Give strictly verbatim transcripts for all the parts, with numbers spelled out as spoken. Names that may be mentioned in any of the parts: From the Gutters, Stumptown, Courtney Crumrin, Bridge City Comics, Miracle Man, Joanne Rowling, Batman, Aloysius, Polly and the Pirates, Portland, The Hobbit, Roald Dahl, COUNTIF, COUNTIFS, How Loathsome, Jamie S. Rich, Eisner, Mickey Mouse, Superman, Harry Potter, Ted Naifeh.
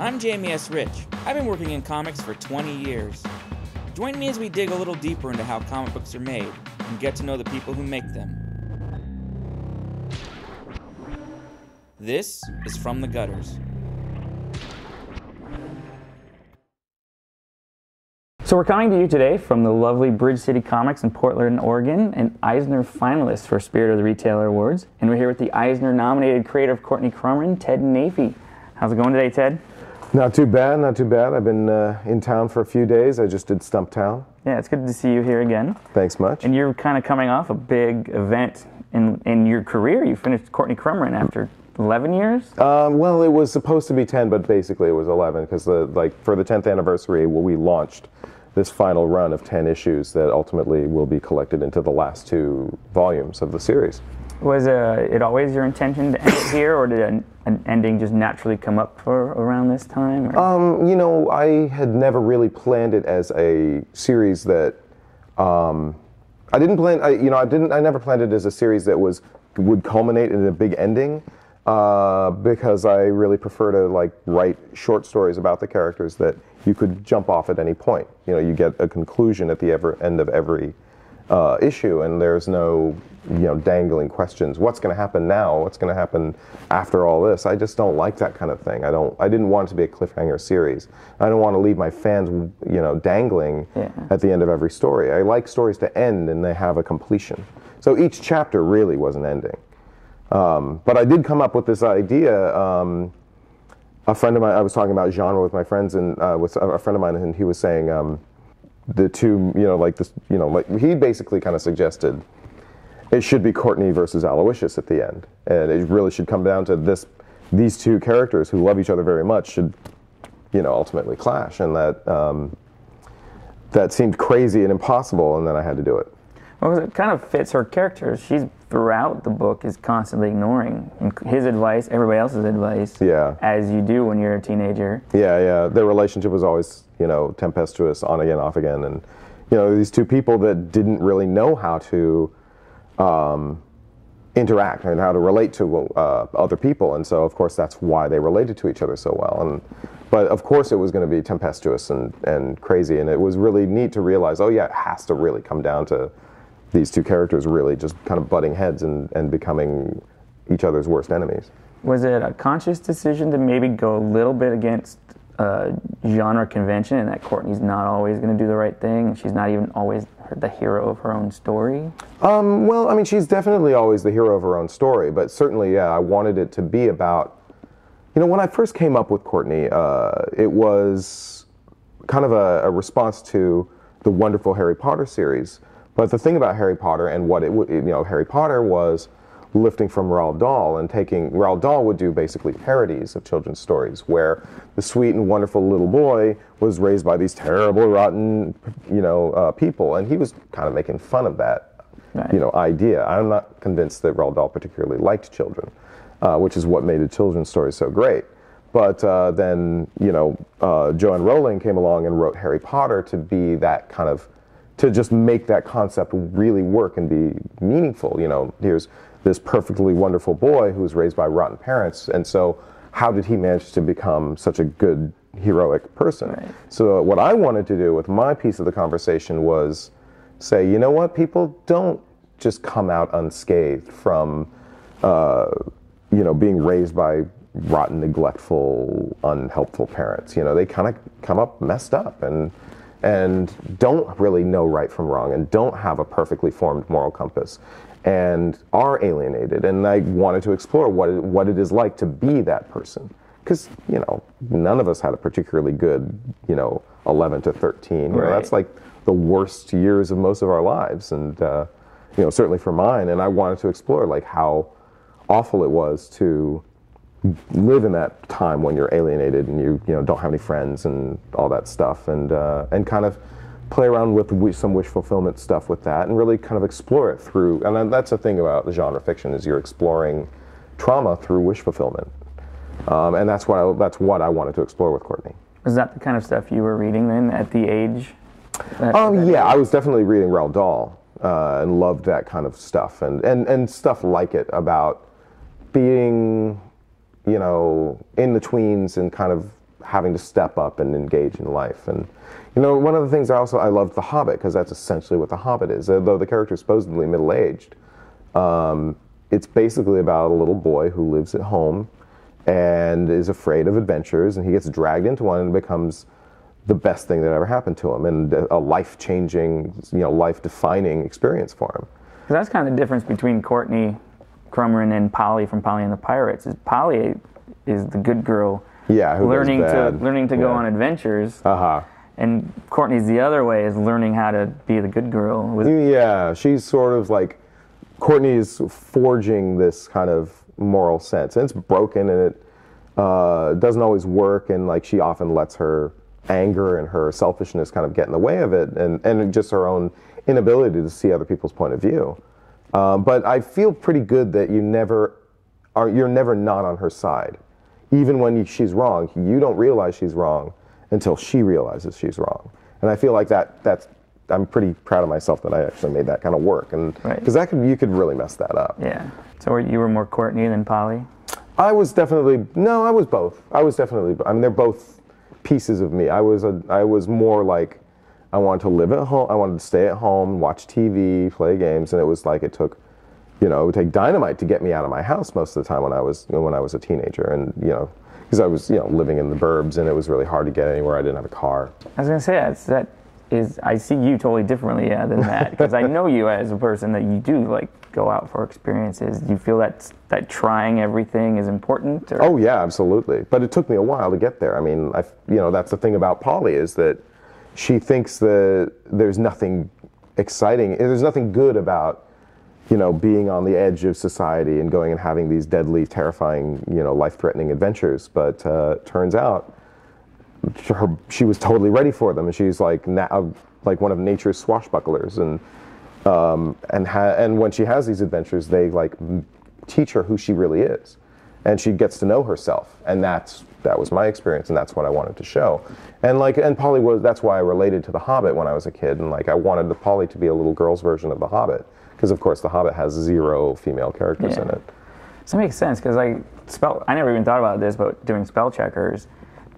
I'm Jamie S. Rich. I've been working in comics for twenty years. Join me as we dig a little deeper into how comic books are made and get to know the people who make them. This is From the Gutters. So we're coming to you today from the lovely Bridge City Comics in Portland, Oregon, an Eisner finalist for Spirit of the Retailer Awards. And we're here with the Eisner-nominated creator of Courtney Crumrin, Ted Naifeh. How's it going today, Ted? Not too bad, not too bad. I've been uh, in town for a few days. I just did Stumptown. Yeah, it's good to see you here again. Thanks much. And you're kind of coming off a big event in, in your career. You finished Courtney Crumrin after eleven years? Um, well, it was supposed to be ten, but basically it was eleven, because like, for the tenth anniversary, we launched this final run of ten issues that ultimately will be collected into the last two volumes of the series. Was uh, it always your intention to end here, or did an, an ending just naturally come up for around this time? Um, you know, I had never really planned it as a series that um, I didn't plan. I, you know, I didn't. I never planned it as a series that was would culminate in a big ending, uh, because I really prefer to like write short stories about the characters that you could jump off at any point. You know, you get a conclusion at the ever end of every uh, issue, and there's no, you know, dangling questions. What's going to happen now? What's going to happen after all this? I just don't like that kind of thing. I don't. I didn't want it to be a cliffhanger series. I don't want to leave my fans, you know, dangling yeah. at the end of every story. I like stories to end and they have a completion. So each chapter really was an ending. Um, but I did come up with this idea. Um, A friend of mine, I was talking about genre with my friends, and uh, with a friend of mine, and he was saying um, the two, you know, like this, you know, like he basically kind of suggested it should be Courtney versus Aloysius at the end, and it really should come down to this: these two characters who love each other very much should, you know, ultimately clash, and that um, that seemed crazy and impossible, and then I had to do it. Well, it kind of fits her character. She's throughout the book is constantly ignoring his advice, everybody else's advice, yeah. as you do when you're a teenager. Yeah, yeah. Their relationship was always, you know, tempestuous, on again, off again, and you know, these two people that didn't really know how to um, interact and how to relate to uh, other people, and so of course that's why they related to each other so well. And but of course it was going to be tempestuous and and crazy, and it was really neat to realize, oh yeah, it has to really come down to these two characters really just kind of butting heads and, and becoming each other's worst enemies. Was it a conscious decision to maybe go a little bit against uh, genre convention, and that Courtney's not always going to do the right thing, and she's not even always the hero of her own story? Um, well, I mean, she's definitely always the hero of her own story, but certainly, yeah, I wanted it to be about, you know, when I first came up with Courtney, uh, it was kind of a, a response to the wonderful Harry Potter series. But the thing about Harry Potter and what it would, you know, Harry Potter was lifting from Roald Dahl and taking, Roald Dahl would do basically parodies of children's stories where the sweet and wonderful little boy was raised by these terrible, rotten, you know, uh, people. And he was kind of making fun of that, right. you know, idea. I'm not convinced that Roald Dahl particularly liked children, uh, which is what made the children's stories so great. But uh, then, you know, uh, Joanne Rowling came along and wrote Harry Potter to be that kind of, to just make that concept really work and be meaningful. You know, here's this perfectly wonderful boy who was raised by rotten parents, and so how did he manage to become such a good, heroic person? Right. So what I wanted to do with my piece of the conversation was say, you know what, people don't just come out unscathed from, uh, you know, being raised by rotten, neglectful, unhelpful parents. You know, they kind of come up messed up, and and don't really know right from wrong, and don't have a perfectly formed moral compass, and are alienated. And I wanted to explore what it, what it is like to be that person, because you know none of us had a particularly good, you know, eleven to thirteen. Right. You know, that's like the worst years of most of our lives, and uh, you know, certainly for mine. And I wanted to explore like how awful it was to live in that time when you're alienated and you you know don't have any friends and all that stuff, and uh, and kind of play around with some wish fulfillment stuff with that, and really kind of explore it through. And that's the thing about the genre fiction, is you're exploring trauma through wish fulfillment, um, and that's what I, that's what I wanted to explore with Courtney. Is that the kind of stuff you were reading then at the age? That, um, that yeah, age? I was definitely reading Roald Dahl uh, and loved that kind of stuff, and and and stuff like it about being, you know, in the tweens and kind of having to step up and engage in life. And, you know, one of the things I also, I loved The Hobbit, because that's essentially what The Hobbit is. Though the character is supposedly middle-aged, um, it's basically about a little boy who lives at home and is afraid of adventures, and he gets dragged into one and becomes the best thing that ever happened to him, and a life-changing, you know, life-defining experience for him. Because that's kind of the difference between Courtney Crumrin and Polly from Polly and the Pirates. Is Polly is the good girl, yeah, who learning to learning to yeah. go on adventures. Uh huh. And Courtney's the other way, is learning how to be the good girl. With yeah, she's sort of like, Courtney's forging this kind of moral sense, and it's broken, and it uh, doesn't always work, and like she often lets her anger and her selfishness kind of get in the way of it, and, and just her own inability to see other people's point of view. Um, but I feel pretty good that you never are, you're never not on her side. Even when you, she's wrong, you don't realize she's wrong until she realizes she's wrong. And I feel like that, that's, I'm pretty proud of myself that I actually made that kind of work. And because right. that could, you could really mess that up. Yeah. So you were more Courtney than Polly? I was definitely, no, I was both. I was definitely, I mean, they're both pieces of me. I was a, I was more like, I wanted to live at home, I wanted to stay at home, watch T V, play games, and it was like it took, you know, it would take dynamite to get me out of my house most of the time when I was, when I was a teenager, and, you know, because I was, you know, living in the burbs, and it was really hard to get anywhere, I didn't have a car. I was going to say, that's, that is, I see you totally differently yeah, than that, because I know you as a person that you do, like, go out for experiences. Do you feel that, that trying everything is important? Or? Oh, yeah, absolutely, but it took me a while to get there. I mean, I, you know, that's the thing about Polly, is that she thinks that there's nothing exciting, there's nothing good about, you know, being on the edge of society and going and having these deadly, terrifying, you know, life-threatening adventures. But uh, turns out, her, she was totally ready for them, and she's like na like one of nature's swashbucklers. And um, and ha and when she has these adventures, they like teach her who she really is, and she gets to know herself, and that's. That was my experience, and that's what I wanted to show. And like, and Polly was, that's why I related to The Hobbit when I was a kid, and like I wanted the Polly to be a little girl's version of The Hobbit, because of course The Hobbit has zero female characters yeah. in it. So that makes sense, because I spell, I never even thought about this, but doing spell checkers,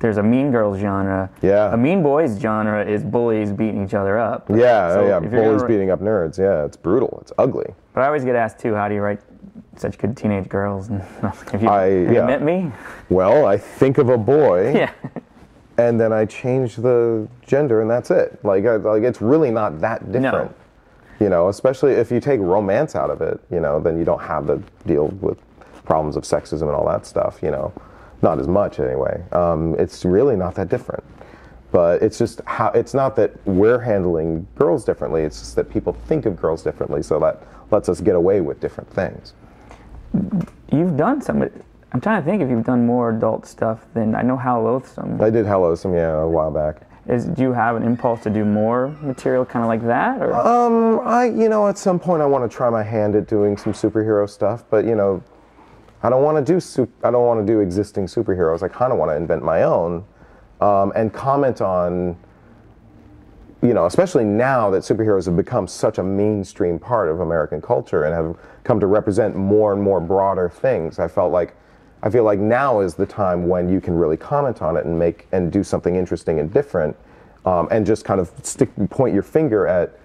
there's a mean girls genre. Yeah. A mean boys genre is bullies beating each other up. Yeah, so yeah, bullies beating up nerds. Yeah, it's brutal. It's ugly. But I always get asked too, how do you write such good teenage girls? And have you, I, have yeah. you met me? Well, I think of a boy, yeah. and then I change the gender, and that's it. Like, I, like it's really not that different. No. You know, especially if you take romance out of it, you know, then you don't have to deal with problems of sexism and all that stuff, you know. Not as much, anyway. Um, it's really not that different. But it's just how, it's not that we're handling girls differently, it's just that people think of girls differently, so that lets us get away with different things. You've done some, I'm trying to think if you've done more adult stuff than, I know How Loathsome. I did How Loathsome, yeah, a while back. Is, do you have an impulse to do more material kind of like that? Or? Um, I, you know, at some point I want to try my hand at doing some superhero stuff, but you know, I don't want to do su I don't want to do existing superheroes. I kind of want to invent my own, um, and comment on, you know, especially now that superheroes have become such a mainstream part of American culture and have come to represent more and more broader things. I felt like, I feel like now is the time when you can really comment on it and make and do something interesting and different, um, and just kind of stick, point your finger at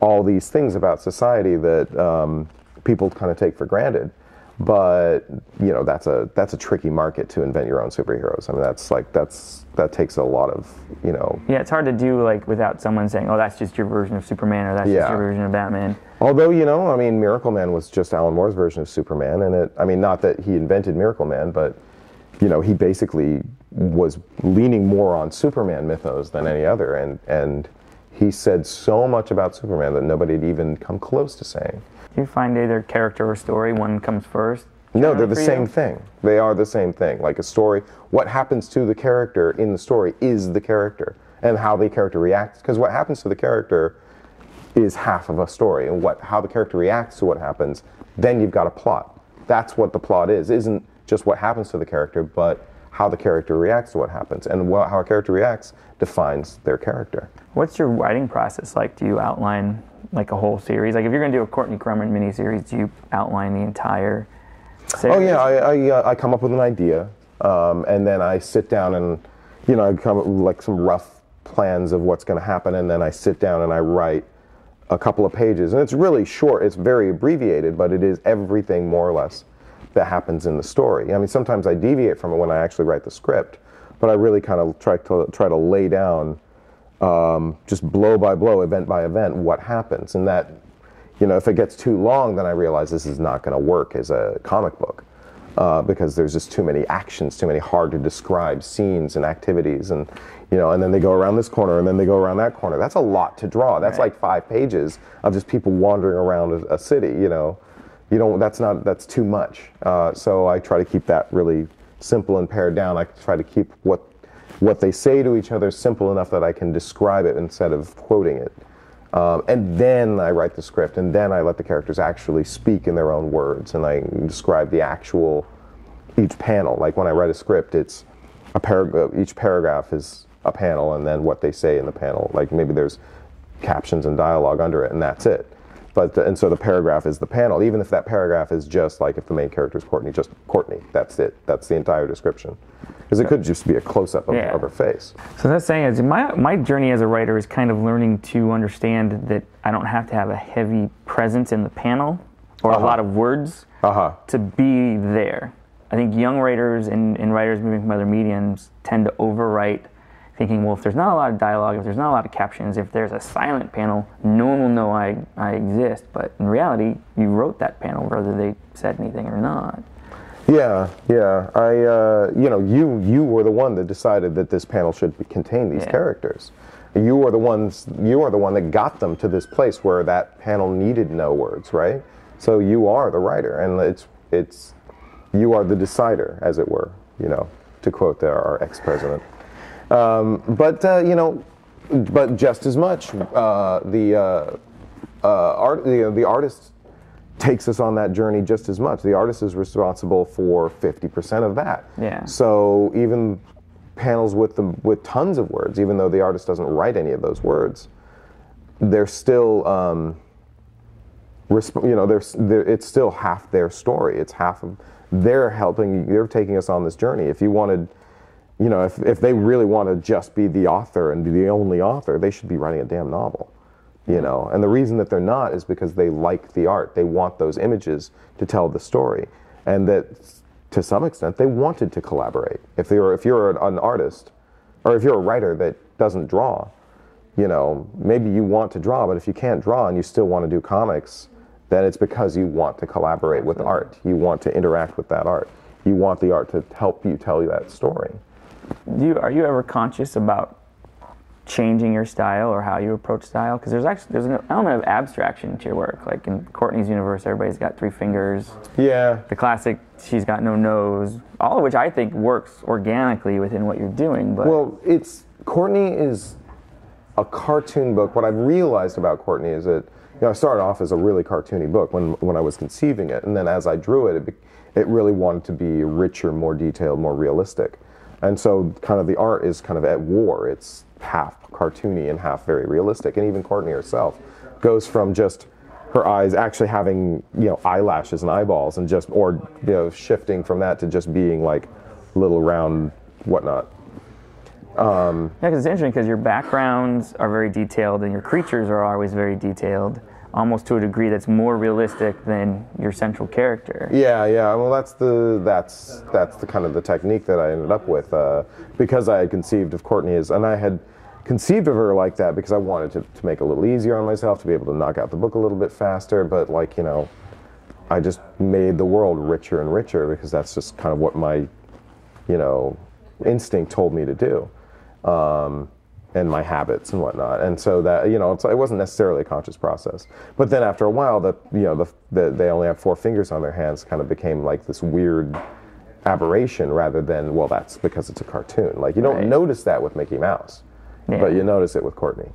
all these things about society that um, people kind of take for granted. But you know, that's a that's a tricky market to invent your own superheroes. I mean, that's like that's that takes a lot of, you know. Yeah, it's hard to do like without someone saying, "Oh, that's just your version of Superman," or "That's yeah. just your version of Batman." Although, you know, I mean, Miracle Man was just Alan Moore's version of Superman, and it. I mean, not that he invented Miracle Man, but you know, he basically was leaning more on Superman mythos than any other, and and he said so much about Superman that nobody had even come close to saying. You find either character or story, one comes first? No, they're the same thing. They are the same thing. Like a story, what happens to the character in the story is the character, and how the character reacts, because what happens to the character is half of a story, and what how the character reacts to what happens, then you've got a plot. That's what the plot is, isn't just what happens to the character, but how the character reacts to what happens, and what, how a character reacts defines their character. What's your writing process like? Do you outline like a whole series? Like if you're going to do a Courtney Crumrin miniseries, do you outline the entire series? Oh yeah, I, I, uh, I come up with an idea, um, and then I sit down and you know, I come up with like some rough plans of what's going to happen, and then I sit down and I write a couple of pages. And it's really short, it's very abbreviated, but it is everything more or less that happens in the story. I mean, sometimes I deviate from it when I actually write the script, but I really kind of try to try to lay down um, just blow by blow, event by event, what happens. And that, you know, if it gets too long, then I realize this is not going to work as a comic book, uh, because there's just too many actions, too many hard to describe scenes and activities, and you know, and then they go around this corner, and then they go around that corner. That's a lot to draw. That's right. Like five pages of just people wandering around a, a city. You know, you don't. That's not. That's too much. Uh, so I try to keep that really simple and pared down. I try to keep what what they say to each other simple enough that I can describe it instead of quoting it. Um, and then I write the script, and then I let the characters actually speak in their own words, and I describe the actual, each panel. Like when I write a script, it's a parag- each paragraph is a panel, and then what they say in the panel. Like maybe there's captions and dialogue under it, and that's it. But the, and so the paragraph is the panel, even if that paragraph is just like if the main character is Courtney, just Courtney. That's it. That's the entire description, because it could just be a close-up of, yeah. of her face. So that's saying is my my journey as a writer is kind of learning to understand that I don't have to have a heavy presence in the panel or uh-huh. a lot of words uh-huh. to be there. I think young writers and, and writers moving from other mediums tend to overwrite, thinking, well, if there's not a lot of dialogue, if there's not a lot of captions, if there's a silent panel, no one will know I, I exist. But in reality, you wrote that panel, whether they said anything or not. Yeah, yeah. I, uh, you know, you you were the one that decided that this panel should contain these yeah. characters. You were the ones. You are the one that got them to this place where that panel needed no words, right? So you are the writer, and it's it's you are the decider, as it were. You know, to quote our ex-president. Um, but uh, you know, but just as much, uh, the uh, uh, art, the, the artist takes us on that journey just as much. The artist is responsible for fifty percent of that. Yeah. So even panels with the with tons of words, even though the artist doesn't write any of those words, they're still, um, resp you know, they're, they're, it's still half their story. It's half of they're helping. They're taking us on this journey. If you wanted. You know, if, if they really want to just be the author and be the only author, they should be writing a damn novel, you know. And the reason that they're not is because they like the art. They want those images to tell the story. And that, to some extent, they wanted to collaborate. If, they were, if you're an artist, or if you're a writer that doesn't draw, you know, maybe you want to draw, but if you can't draw and you still want to do comics, then it's because you want to collaborate with art. You want to interact with that art. You want the art to help you tell you that story. Do you, are you ever conscious about changing your style or how you approach style? Because there's actually there's an element of abstraction to your work. Like in Courtney's universe, everybody's got three fingers. Yeah. The classic, she's got no nose. All of which I think works organically within what you're doing. But well, it's Courtney is a cartoon book. What I've realized about Courtney is that you know I started off as a really cartoony book when when I was conceiving it, and then as I drew it, it, it really wanted to be richer, more detailed, more realistic. And so kind of the art is kind of at war. It's half cartoony and half very realistic. And even Courtney herself goes from just her eyes actually having, you know, eyelashes and eyeballs and just, or, you know, shifting from that to just being like little round whatnot. Um, yeah, because it's interesting because your backgrounds are very detailed and your creatures are always very detailed, almost to a degree that's more realistic than your central character. Yeah, yeah. Well, that's the that's that's the kind of the technique that I ended up with uh, because I had conceived of Courtney as, and I had conceived of her like that because I wanted to, to make it a little easier on myself, to be able to knock out the book a little bit faster. But like you know, I just made the world richer and richer because that's just kind of what my, you know, instinct told me to do. Um, and my habits and whatnot, and so that you know it's, it wasn't necessarily a conscious process. But then after a while, that you know the, the they only have four fingers on their hands kind of became like this weird aberration rather than well that's because it's a cartoon. Like you don't right. notice that with Mickey Mouse, yeah. but you notice it with Courtney.